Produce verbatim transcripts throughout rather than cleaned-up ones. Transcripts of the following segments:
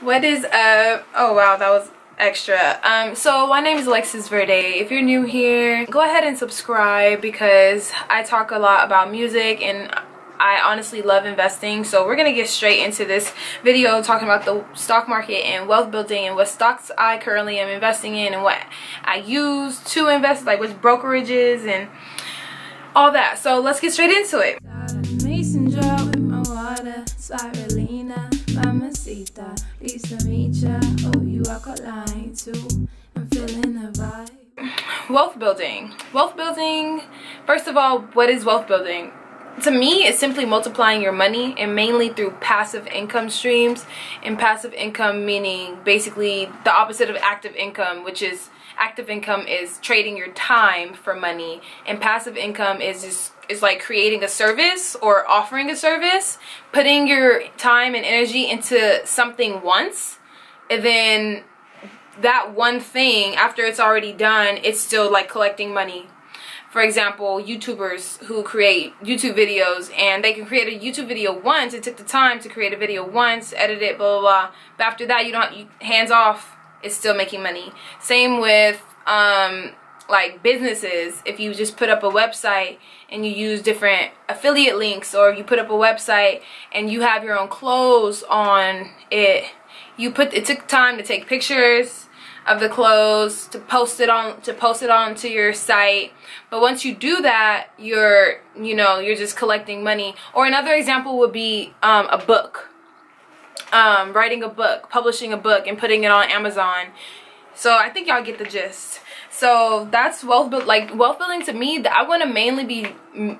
What is up? Oh wow, that was extra. Um so my name is Alexis Verde. If you're new here, go ahead and subscribe because I talk a lot about music and I honestly love investing. So we're gonna get straight into this video talking about the stock market and wealth building and what stocks I currently am investing in and what I use to invest, like with brokerages and all that. So let's get straight into it. Wealth building. Wealth building, first of all, what is wealth building? To me, it's simply multiplying your money, and mainly through passive income streams. And passive income meaning basically the opposite of active income, which is active income is trading your time for money, and passive income is just, is like creating a service or offering a service, putting your time and energy into something once, and then that one thing, after it's already done, it's still like collecting money. For example, YouTubers who create YouTube videos, and they can create a YouTube video once. It took the time to create a video once, edit it, blah, blah, blah. But after that, you don't, you, hands off, it's still making money. Same with um, like businesses. If you just put up a website and you use different affiliate links, or you put up a website and you have your own clothes on it, you put, it took time to take pictures of the clothes, to post it on to post it onto your site. But once you do that, you're you know you're just collecting money. Or another example would be um, a book, um, writing a book, publishing a book, and putting it on Amazon. So I think y'all get the gist. So that's wealth, but like wealth building to me, I want to mainly be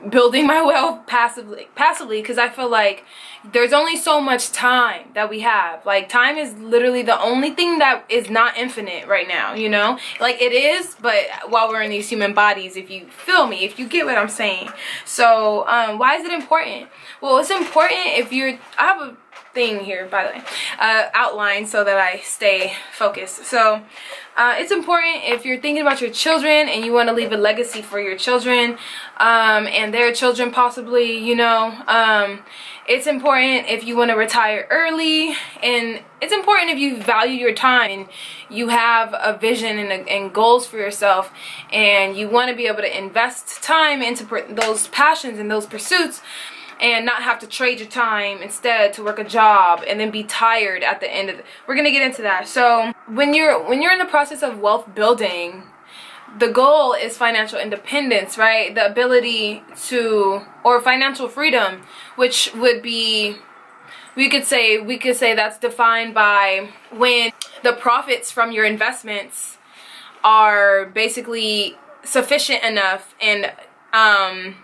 building my wealth passively, passively, because I feel like there's only so much time that we have. Like time is literally the only thing that is not infinite right now. You know, like it is, but while we're in these human bodies, if you feel me, if you get what I'm saying. So um, why is it important? Well, it's important if you're. I have a thing here, by the way, uh, outline so that I stay focused. So uh, it's important if you're thinking about your children and you want to leave a legacy for your children um, and their children possibly, you know, um, it's important if you want to retire early, and it's important if you value your time and you have a vision and, a, and goals for yourself, and you want to be able to invest time into those passions and those pursuits, and not have to trade your time instead to work a job and then be tired at the end of the, we're gonna get into that. So when you're when you're in the process of wealth building, the goal is financial independence, right? The ability to, or financial freedom, which would be, we could say we could say that's defined by when the profits from your investments are basically sufficient enough and um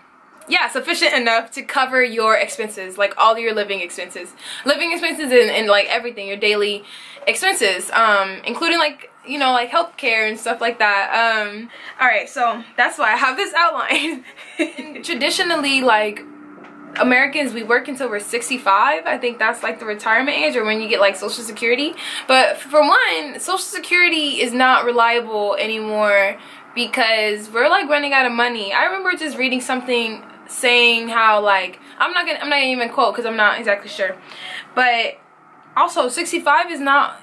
yeah, sufficient enough to cover your expenses, like all your living expenses. Living expenses and, and like everything, your daily expenses, um, including like, you know, like health care and stuff like that. Um, all right, so that's why I have this outline. Traditionally, like Americans, we work until we're sixty-five. I think that's like the retirement age, or when you get like Social Security. But for one, Social Security is not reliable anymore because we're like running out of money. I remember just reading something saying how like, I'm not gonna I'm not gonna even quote because I'm not exactly sure, but also sixty-five is not,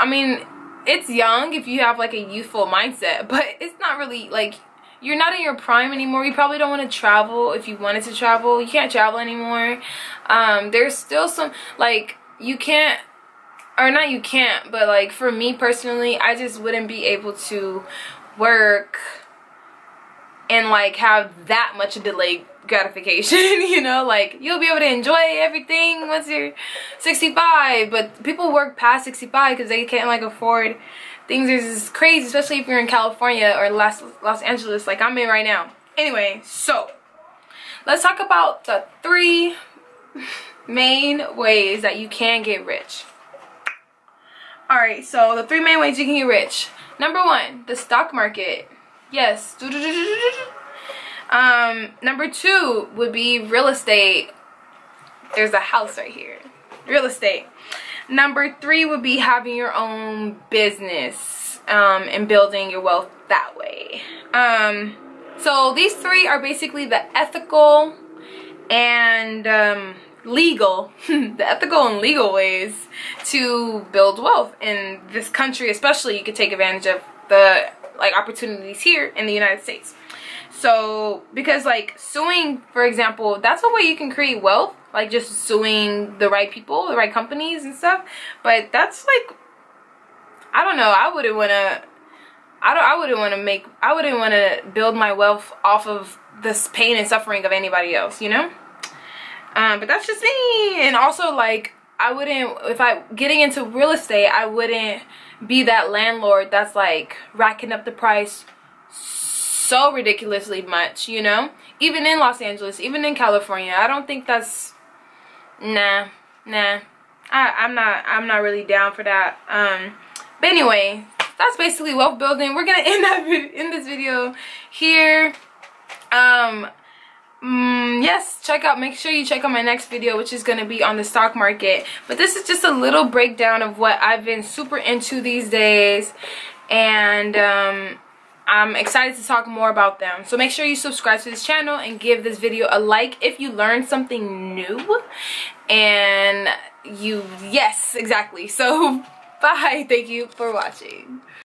I mean, it's young if you have like a youthful mindset, but it's not really like, you're not in your prime anymore. You probably don't want to travel. If you wanted to travel, you can't travel anymore. Um there's still some, like, you can't, or not you can't, but like for me personally, I just wouldn't be able to work and like have that much delayed gratification. You know, like you'll be able to enjoy everything once you're sixty-five, but people work past sixty-five because they can't like afford things. Are just crazy, especially if you're in California or Los, Los Angeles like I'm in right now. Anyway, so let's talk about the three main ways that you can get rich. Alright, so the three main ways you can get rich. Number one, the stock market. Yes. Um, number two would be real estate. There's a house right here. Real estate. Number three would be having your own business um, and building your wealth that way. Um, so these three are basically the ethical and um, legal, the ethical and legal ways to build wealth in this country, especially. You could take advantage of the like opportunities here in the United States. So, because like suing, for example, that's a way you can create wealth, like just suing the right people, the right companies and stuff. But that's like, I don't know, I wouldn't want to, I don't, I wouldn't want to make, I wouldn't want to build my wealth off of this pain and suffering of anybody else, you know? Um, but that's just me. And also like, I wouldn't, if I, getting into real estate, I wouldn't be that landlord that's like racking up the price so ridiculously much, you know? Even in Los Angeles, even in California, I don't think that's, nah, nah. I, I'm not, I'm not really down for that. Um, but anyway, that's basically wealth building. We're gonna end that in this video here. Um, mm, yes, check out, make sure you check out my next video, which is gonna be on the stock market. But this is just a little breakdown of what I've been super into these days, and um. I'm excited to talk more about them. So make sure you subscribe to this channel and give this video a like if you learned something new. And you, yes, exactly. So bye. Thank you for watching.